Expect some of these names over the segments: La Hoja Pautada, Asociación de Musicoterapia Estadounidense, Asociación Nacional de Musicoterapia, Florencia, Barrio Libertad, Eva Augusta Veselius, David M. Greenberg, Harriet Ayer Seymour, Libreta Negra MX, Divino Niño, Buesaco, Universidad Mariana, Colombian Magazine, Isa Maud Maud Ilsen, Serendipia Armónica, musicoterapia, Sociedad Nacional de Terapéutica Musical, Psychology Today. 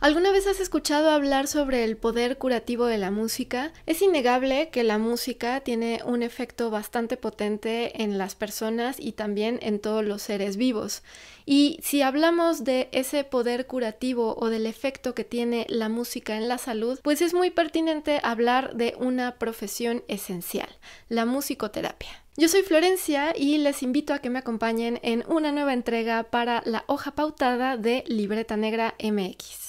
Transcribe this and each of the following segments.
¿Alguna vez has escuchado hablar sobre el poder curativo de la música? Es innegable que la música tiene un efecto bastante potente en las personas y también en todos los seres vivos. Y si hablamos de ese poder curativo o del efecto que tiene la música en la salud, pues es muy pertinente hablar de una profesión esencial, la musicoterapia. Yo soy Florencia y les invito a que me acompañen en una nueva entrega para La Hoja Pautada de Libreta Negra MX.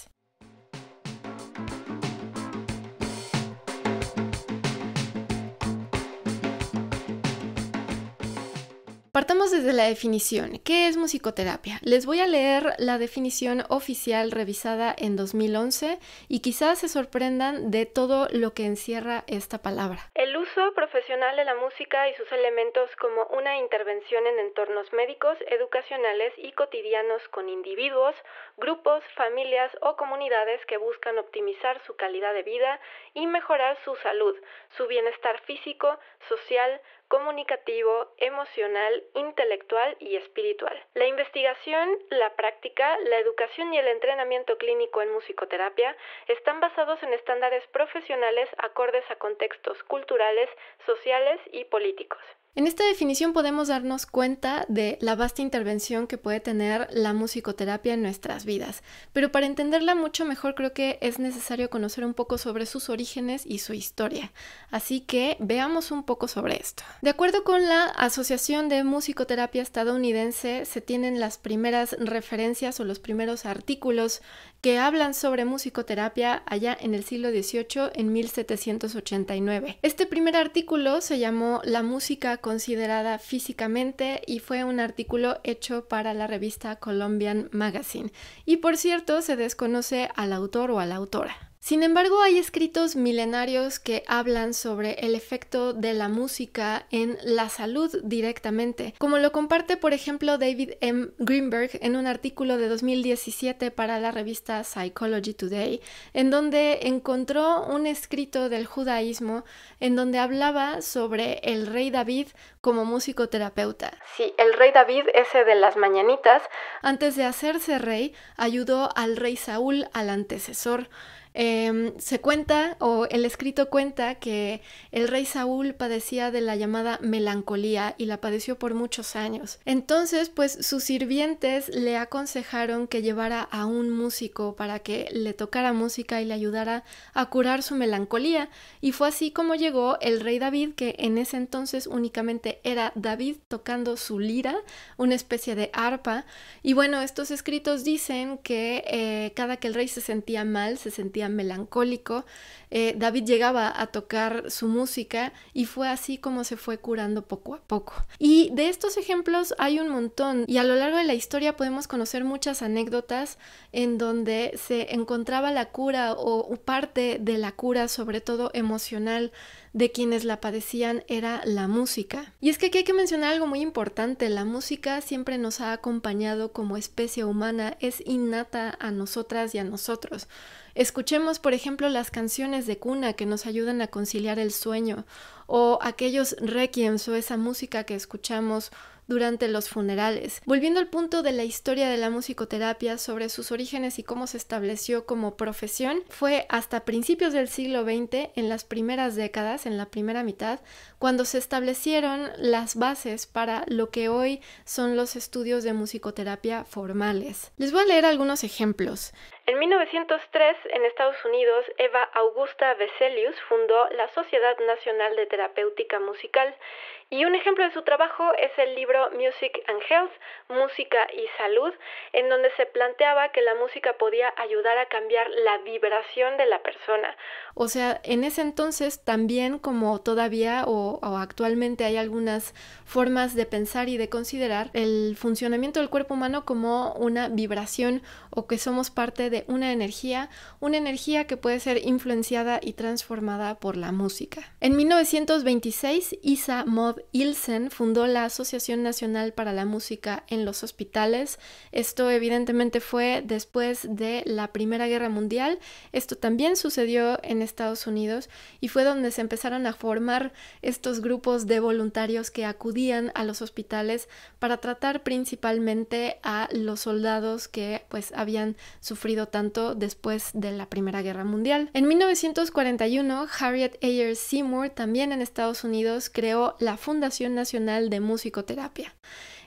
Partamos desde la definición. ¿Qué es musicoterapia? Les voy a leer la definición oficial revisada en 2011 y quizás se sorprendan de todo lo que encierra esta palabra. El uso profesional de la música y sus elementos como una intervención en entornos médicos, educacionales y cotidianos con individuos, grupos, familias o comunidades que buscan optimizar su calidad de vida y mejorar su salud, su bienestar físico, social, comunicativo, emocional, intelectual y espiritual. La investigación, la práctica, la educación y el entrenamiento clínico en musicoterapia están basados en estándares profesionales acordes a contextos culturales, sociales y políticos. En esta definición podemos darnos cuenta de la vasta intervención que puede tener la musicoterapia en nuestras vidas, pero para entenderla mucho mejor creo que es necesario conocer un poco sobre sus orígenes y su historia, así que veamos un poco sobre esto. De acuerdo con la Asociación de Musicoterapia Estadounidense, se tienen las primeras referencias o los primeros artículos que hablan sobre musicoterapia allá en el siglo XVIII, en 1789. Este primer artículo se llamó La música considerada físicamente y fue un artículo hecho para la revista Colombian Magazine. Y por cierto, se desconoce al autor o a la autora. Sin embargo, hay escritos milenarios que hablan sobre el efecto de la música en la salud directamente, como lo comparte, por ejemplo, David M. Greenberg en un artículo de 2017 para la revista Psychology Today, en donde encontró un escrito del judaísmo en donde hablaba sobre el rey David como musicoterapeuta. Sí, el rey David, ese de las mañanitas, antes de hacerse rey, ayudó al rey Saúl, al antecesor. Se cuenta, o el escrito cuenta, que el rey Saúl padecía de la llamada melancolía y la padeció por muchos años. Entonces, pues sus sirvientes le aconsejaron que llevara a un músico para que le tocara música y le ayudara a curar su melancolía. Y fue así como llegó el rey David, que en ese entonces únicamente era David tocando su lira, una especie de arpa. Y bueno, estos escritos dicen que cada que el rey se sentía mal, se sentía melancólico, David llegaba a tocar su música y fue así como se fue curando poco a poco. Y de estos ejemplos hay un montón y a lo largo de la historia podemos conocer muchas anécdotas en donde se encontraba la cura o parte de la cura, sobre todo emocional, de quienes la padecían era la música. Y es que aquí hay que mencionar algo muy importante: la música siempre nos ha acompañado como especie humana, es innata a nosotras y a nosotros. Escuchemos, por ejemplo, las canciones de cuna que nos ayudan a conciliar el sueño, o aquellos requiems o esa música que escuchamos durante los funerales. Volviendo al punto de la historia de la musicoterapia, sobre sus orígenes y cómo se estableció como profesión, fue hasta principios del siglo XX, en las primeras décadas, en la primera mitad, cuando se establecieron las bases para lo que hoy son los estudios de musicoterapia formales. Les voy a leer algunos ejemplos. En 1903, en Estados Unidos, Eva Augusta Veselius fundó la Sociedad Nacional de Terapéutica Musical, y un ejemplo de su trabajo es el libro Music and Health, Música y Salud, en donde se planteaba que la música podía ayudar a cambiar la vibración de la persona. O sea, en ese entonces también, como todavía o actualmente, hay algunas formas de pensar y de considerar el funcionamiento del cuerpo humano como una vibración, o que somos parte de una energía que puede ser influenciada y transformada por la música. En 1926, Isa Maud Maud Ilsen fundó la Asociación Nacional para la Música en los Hospitales. Esto evidentemente fue después de la Primera Guerra Mundial. Esto también sucedió en Estados Unidos y fue donde se empezaron a formar estos grupos de voluntarios que acudían a los hospitales para tratar principalmente a los soldados que pues habían sufrido tanto después de la Primera Guerra Mundial. En 1941, Harriet Ayer Seymour, también en Estados Unidos, creó la Fundación Nacional de Musicoterapia.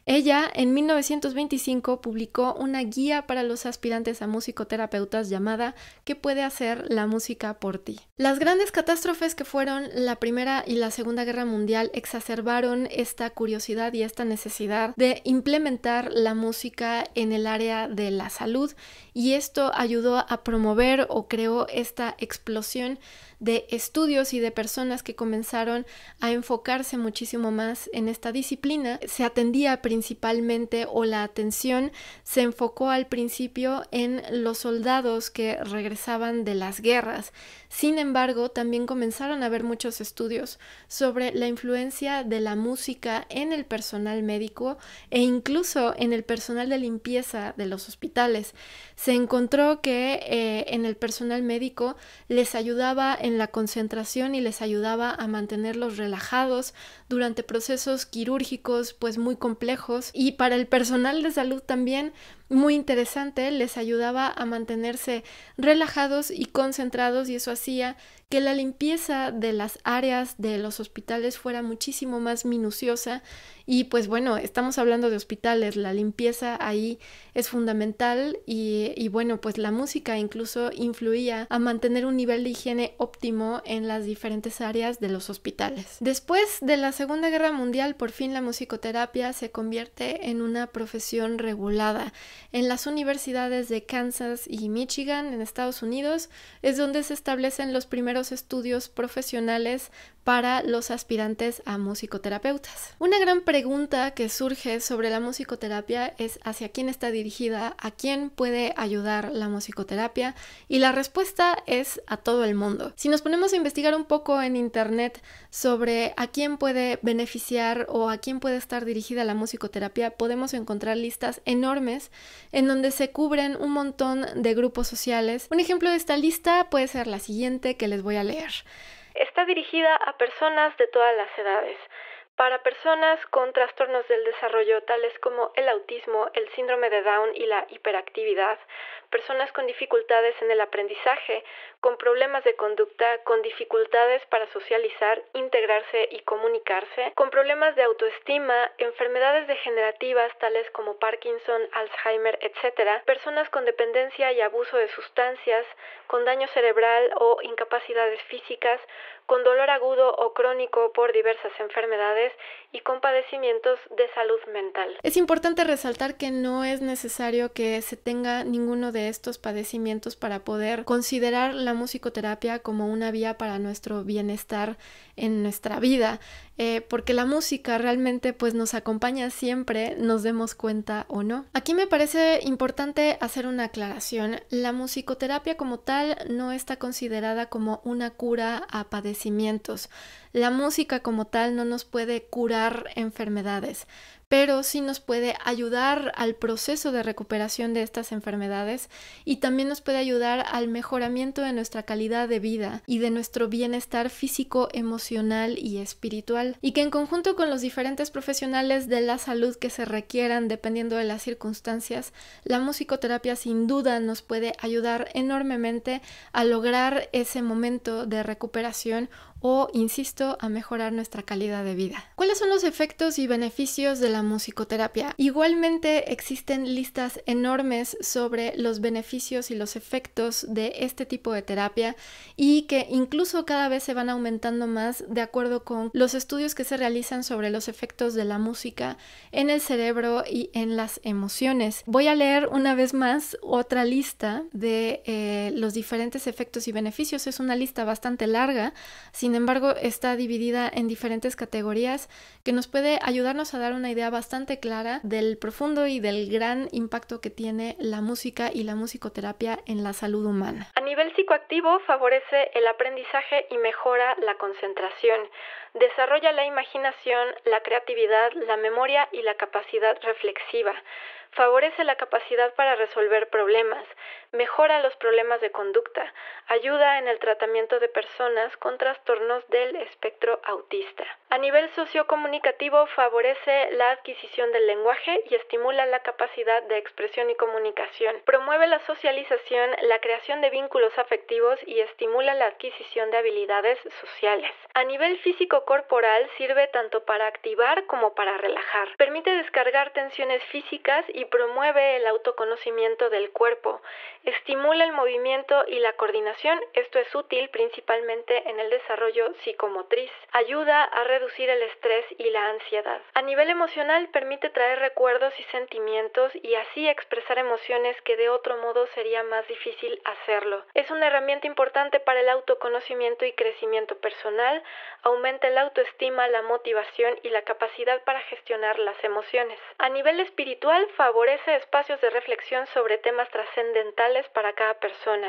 Ella, en 1925, publicó una guía para los aspirantes a musicoterapeutas llamada ¿Qué puede hacer la música por ti? Las grandes catástrofes que fueron la Primera y la Segunda Guerra Mundial exacerbaron esta curiosidad y esta necesidad de implementar la música en el área de la salud, y esto ayudó a promover o creó esta explosión de estudios y de personas que comenzaron a enfocarse muchísimo más en esta disciplina. Se atendía principalmente, o la atención se enfocó al principio en los soldados que regresaban de las guerras. Sin embargo, también comenzaron a haber muchos estudios sobre la influencia de la música en el personal médico e incluso en el personal de limpieza de los hospitales. Se encontró que en el personal médico les ayudaba en la concentración y les ayudaba a mantenerlos relajados durante procesos quirúrgicos pues muy complejos, y para el personal de salud también muy interesante, les ayudaba a mantenerse relajados y concentrados, y eso hacía que la limpieza de las áreas de los hospitales fuera muchísimo más minuciosa. Y pues bueno, estamos hablando de hospitales, la limpieza ahí es fundamental, y bueno, pues la música incluso influía a mantener un nivel de higiene óptimo en las diferentes áreas de los hospitales. Después de la Segunda Guerra Mundial, por fin la musicoterapia se convierte en una profesión regulada. En las universidades de Kansas y Michigan, en Estados Unidos, es donde se establecen los primeros estudios profesionales para los aspirantes a musicoterapeutas. Una gran pregunta que surge sobre la musicoterapia es hacia quién está dirigida, a quién puede ayudar la musicoterapia, y la respuesta es a todo el mundo. Si nos ponemos a investigar un poco en internet sobre a quién puede beneficiar o a quién puede estar dirigida la musicoterapia, podemos encontrar listas enormes en donde se cubren un montón de grupos sociales. Un ejemplo de esta lista puede ser la siguiente que les voy a leer. Está dirigida a personas de todas las edades. Para personas con trastornos del desarrollo tales como el autismo, el síndrome de Down y la hiperactividad, personas con dificultades en el aprendizaje, con problemas de conducta, con dificultades para socializar, integrarse y comunicarse, con problemas de autoestima, enfermedades degenerativas tales como Parkinson, Alzheimer, etc., personas con dependencia y abuso de sustancias, con daño cerebral o incapacidades físicas, con dolor agudo o crónico por diversas enfermedades y con padecimientos de salud mental. Es importante resaltar que no es necesario que se tenga ninguno de estos padecimientos para poder considerar la musicoterapia como una vía para nuestro bienestar en nuestra vida, porque la música realmente pues nos acompaña siempre, nos demos cuenta o no. Aquí me parece importante hacer una aclaración. La musicoterapia como tal no está considerada como una cura a padecimientos. La música como tal no nos puede curar enfermedades, pero sí nos puede ayudar al proceso de recuperación de estas enfermedades, y también nos puede ayudar al mejoramiento de nuestra calidad de vida y de nuestro bienestar físico, emocional y espiritual, y que en conjunto con los diferentes profesionales de la salud que se requieran dependiendo de las circunstancias, la musicoterapia sin duda nos puede ayudar enormemente a lograr ese momento de recuperación o, insisto, a mejorar nuestra calidad de vida. ¿Cuáles son los efectos y beneficios de la musicoterapia? Igualmente existen listas enormes sobre los beneficios y los efectos de este tipo de terapia, y que incluso cada vez se van aumentando más de acuerdo con los estudios que se realizan sobre los efectos de la música en el cerebro y en las emociones. Voy a leer una vez más otra lista de los diferentes efectos y beneficios. Es una lista bastante larga, sin embargo está dividida en diferentes categorías que nos puede ayudarnos a dar una idea bastante clara del profundo y del gran impacto que tiene la música y la musicoterapia en la salud humana. A nivel psicoactivo, favorece el aprendizaje y mejora la concentración. Desarrolla la imaginación, la creatividad, la memoria y la capacidad reflexiva. Favorece la capacidad para resolver problemas, mejora los problemas de conducta, ayuda en el tratamiento de personas con trastornos del espectro autista. A nivel sociocomunicativo, favorece la adquisición del lenguaje y estimula la capacidad de expresión y comunicación. Promueve la socialización, la creación de vínculos afectivos y estimula la adquisición de habilidades sociales. A nivel físico-corporal, sirve tanto para activar como para relajar. Permite descargar tensiones físicas y promueve el autoconocimiento del cuerpo, estimula el movimiento y la coordinación, esto es útil principalmente en el desarrollo psicomotriz, ayuda a reducir el estrés y la ansiedad. A nivel emocional permite traer recuerdos y sentimientos y así expresar emociones que de otro modo sería más difícil hacerlo. Es una herramienta importante para el autoconocimiento y crecimiento personal, aumenta la autoestima, la motivación y la capacidad para gestionar las emociones. A nivel espiritual, favorece espacios de reflexión sobre temas trascendentales para cada persona,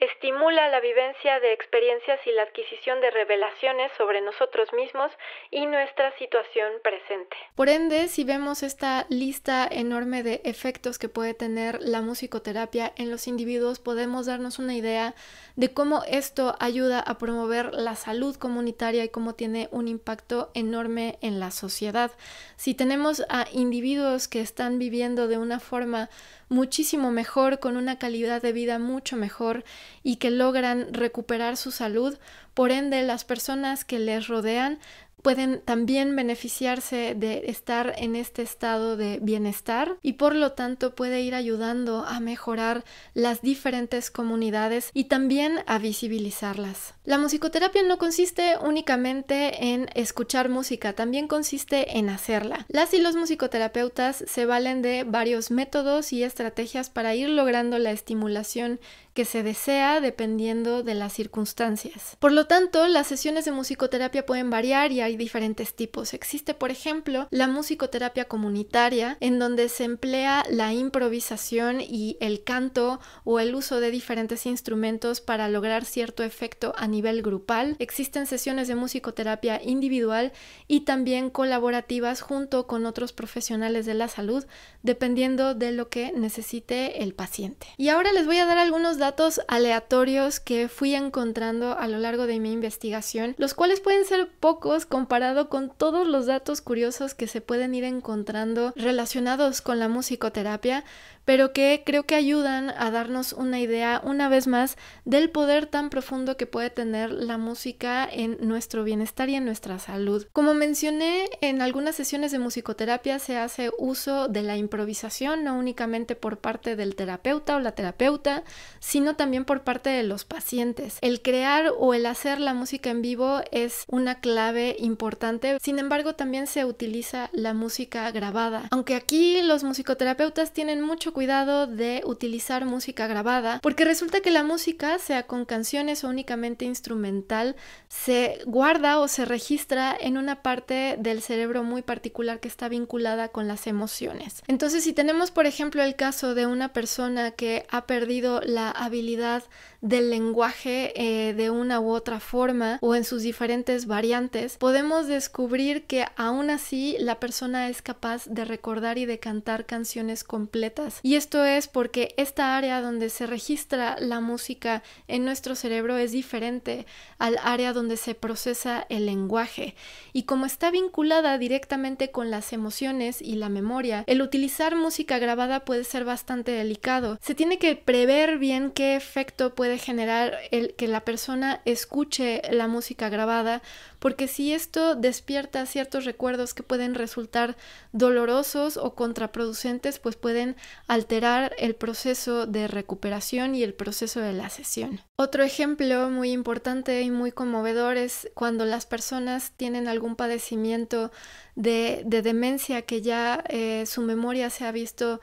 estimula la vivencia de experiencias y la adquisición de revelaciones sobre nosotros mismos y nuestra situación presente. Por ende, si vemos esta lista enorme de efectos que puede tener la musicoterapia en los individuos, podemos darnos una idea de cómo esto ayuda a promover la salud comunitaria y cómo tiene un impacto enorme en la sociedad. Si tenemos a individuos que están viviendo de una forma muchísimo mejor, con una calidad de vida mucho mejor y que logran recuperar su salud, por ende las personas que les rodean pueden también beneficiarse de estar en este estado de bienestar y por lo tanto puede ir ayudando a mejorar las diferentes comunidades y también a visibilizarlas. La musicoterapia no consiste únicamente en escuchar música, también consiste en hacerla. Las y los musicoterapeutas se valen de varios métodos y estrategias para ir logrando la estimulación que se desea dependiendo de las circunstancias. Por lo tanto, las sesiones de musicoterapia pueden variar y hay diferentes tipos. Existe, por ejemplo, la musicoterapia comunitaria, en donde se emplea la improvisación y el canto o el uso de diferentes instrumentos para lograr cierto efecto a nivel grupal. Existen sesiones de musicoterapia individual y también colaborativas junto con otros profesionales de la salud, dependiendo de lo que necesite el paciente. Y ahora les voy a dar algunos datos aleatorios que fui encontrando a lo largo de mi investigación, los cuales pueden ser pocos comparado con todos los datos curiosos que se pueden ir encontrando relacionados con la musicoterapia, pero que creo que ayudan a darnos una idea una vez más del poder tan profundo que puede tener la música en nuestro bienestar y en nuestra salud. Como mencioné, en algunas sesiones de musicoterapia se hace uso de la improvisación, no únicamente por parte del terapeuta o la terapeuta, sino también por parte de los pacientes. El crear o el hacer la música en vivo es una clave importante. Sin embargo, también se utiliza la música grabada. Aunque aquí los musicoterapeutas tienen mucho cuidado de utilizar música grabada, porque resulta que la música, sea con canciones o únicamente instrumental, se guarda o se registra en una parte del cerebro muy particular que está vinculada con las emociones. Entonces, si tenemos, por ejemplo, el caso de una persona que ha perdido la habilidad del lenguaje de una u otra forma o en sus diferentes variantes, podemos descubrir que aún así la persona es capaz de recordar y de cantar canciones completas. Y esto es porque esta área donde se registra la música en nuestro cerebro es diferente al área donde se procesa el lenguaje. Y como está vinculada directamente con las emociones y la memoria, el utilizar música grabada puede ser bastante delicado. Se tiene que prever bien qué efecto puede generar el que la persona escuche la música grabada, porque si esto despierta ciertos recuerdos que pueden resultar dolorosos o contraproducentes, pues pueden alterar el proceso de recuperación y el proceso de la sesión. Otro ejemplo muy importante y muy conmovedor es cuando las personas tienen algún padecimiento de demencia que ya su memoria se ha visto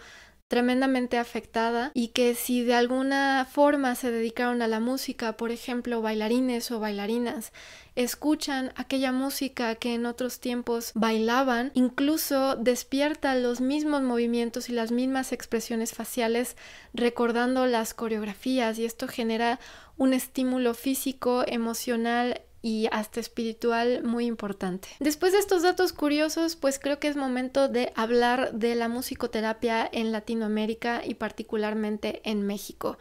tremendamente afectada y que si de alguna forma se dedicaron a la música, por ejemplo, bailarines o bailarinas, escuchan aquella música que en otros tiempos bailaban, incluso despierta los mismos movimientos y las mismas expresiones faciales recordando las coreografías, y esto genera un estímulo físico, emocional y hasta espiritual muy importante. Después de estos datos curiosos, pues creo que es momento de hablar de la musicoterapia en Latinoamérica y particularmente en México.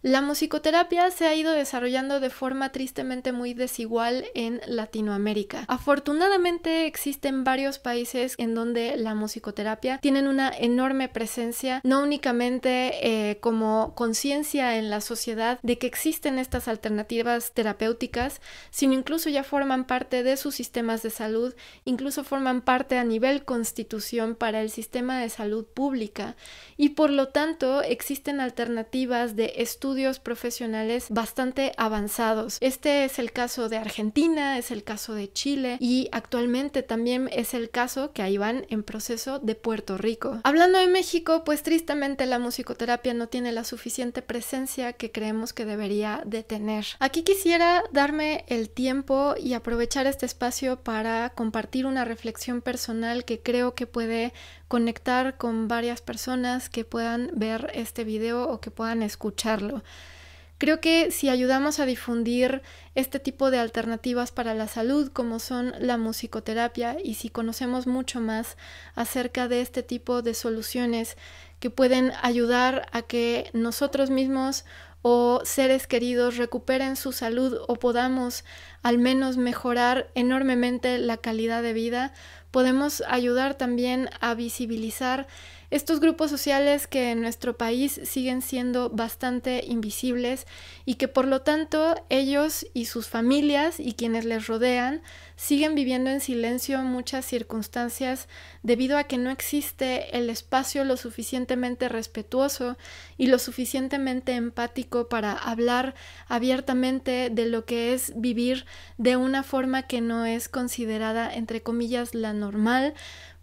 La musicoterapia se ha ido desarrollando de forma tristemente muy desigual en Latinoamérica. Afortunadamente existen varios países en donde la musicoterapia tiene una enorme presencia, no únicamente como conciencia en la sociedad de que existen estas alternativas terapéuticas, sino incluso ya forman parte de sus sistemas de salud, incluso forman parte a nivel constitución para el sistema de salud pública, y por lo tanto existen alternativas de estudios profesionales bastante avanzados. Este es el caso de Argentina, es el caso de Chile y actualmente también es el caso, que ahí van en proceso, de Puerto Rico. Hablando de México, pues tristemente la musicoterapia no tiene la suficiente presencia que creemos que debería de tener. Aquí quisiera darme el tiempo y aprovechar este espacio para compartir una reflexión personal que creo que puede conectar con varias personas que puedan ver este video o que puedan escucharlo. Creo que si ayudamos a difundir este tipo de alternativas para la salud como son la musicoterapia y si conocemos mucho más acerca de este tipo de soluciones que pueden ayudar a que nosotros mismos o seres queridos recuperen su salud o podamos al menos mejorar enormemente la calidad de vida, podemos ayudar también a visibilizar estos grupos sociales que en nuestro país siguen siendo bastante invisibles y que por lo tanto ellos y sus familias y quienes les rodean siguen viviendo en silencio muchas circunstancias debido a que no existe el espacio lo suficientemente respetuoso y lo suficientemente empático para hablar abiertamente de lo que es vivir de una forma que no es considerada, entre comillas, la normal,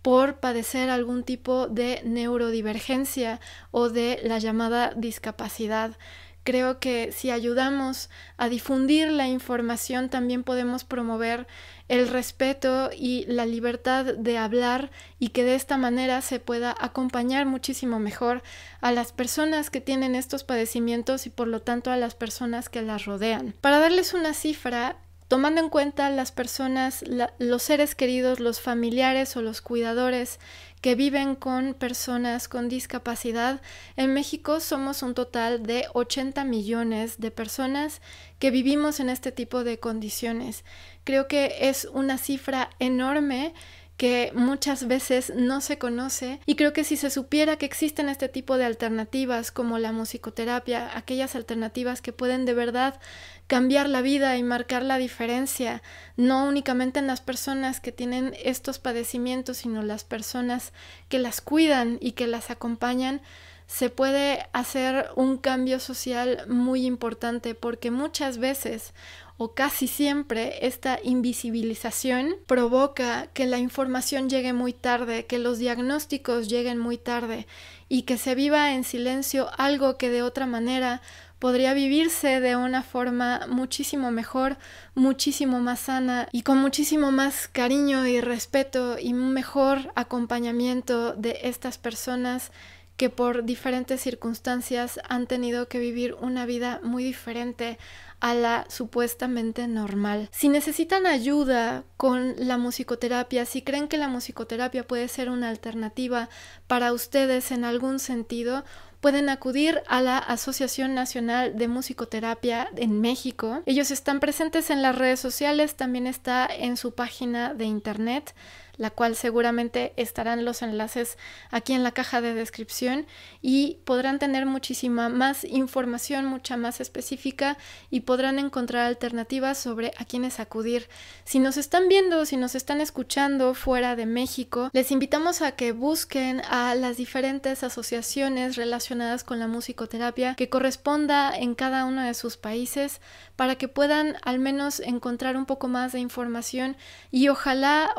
por padecer algún tipo de neurodivergencia o de la llamada discapacidad. Creo que si ayudamos a difundir la información también podemos promover el respeto y la libertad de hablar y que de esta manera se pueda acompañar muchísimo mejor a las personas que tienen estos padecimientos y por lo tanto a las personas que las rodean. Para darles una cifra, tomando en cuenta las personas, los seres queridos, los familiares o los cuidadores que viven con personas con discapacidad, en México somos un total de 80 millones de personas que vivimos en este tipo de condiciones. Creo que es una cifra enorme que muchas veces no se conoce y creo que si se supiera que existen este tipo de alternativas como la musicoterapia, aquellas alternativas que pueden de verdad cambiar la vida y marcar la diferencia, no únicamente en las personas que tienen estos padecimientos, sino las personas que las cuidan y que las acompañan, se puede hacer un cambio social muy importante porque muchas veces o casi siempre esta invisibilización provoca que la información llegue muy tarde, que los diagnósticos lleguen muy tarde y que se viva en silencio algo que de otra manera podría vivirse de una forma muchísimo mejor, muchísimo más sana y con muchísimo más cariño y respeto y un mejor acompañamiento de estas personas que por diferentes circunstancias han tenido que vivir una vida muy diferente a la supuestamente normal. Si necesitan ayuda con la musicoterapia, si creen que la musicoterapia puede ser una alternativa para ustedes en algún sentido, pueden acudir a la Asociación Nacional de Musicoterapia en México. Ellos están presentes en las redes sociales, también está en su página de internet, la cual seguramente estarán los enlaces aquí en la caja de descripción y podrán tener muchísima más información, mucha más específica y podrán encontrar alternativas sobre a quiénes acudir. Si nos están viendo, si nos están escuchando fuera de México, les invitamos a que busquen a las diferentes asociaciones relacionadas con la musicoterapia que corresponda en cada uno de sus países para que puedan al menos encontrar un poco más de información y ojalá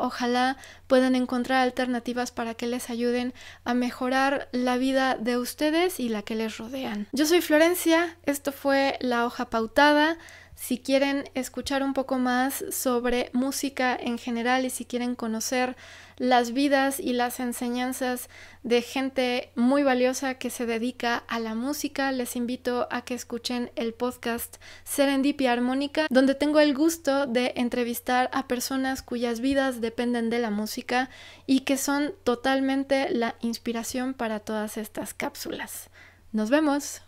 puedan encontrar alternativas para que les ayuden a mejorar la vida de ustedes y la que les rodean. Yo soy Florencia, esto fue La Hoja Pautada. Si quieren escuchar un poco más sobre música en general y si quieren conocer las vidas y las enseñanzas de gente muy valiosa que se dedica a la música, les invito a que escuchen el podcast Serendipia Armónica, donde tengo el gusto de entrevistar a personas cuyas vidas dependen de la música y que son totalmente la inspiración para todas estas cápsulas. ¡Nos vemos!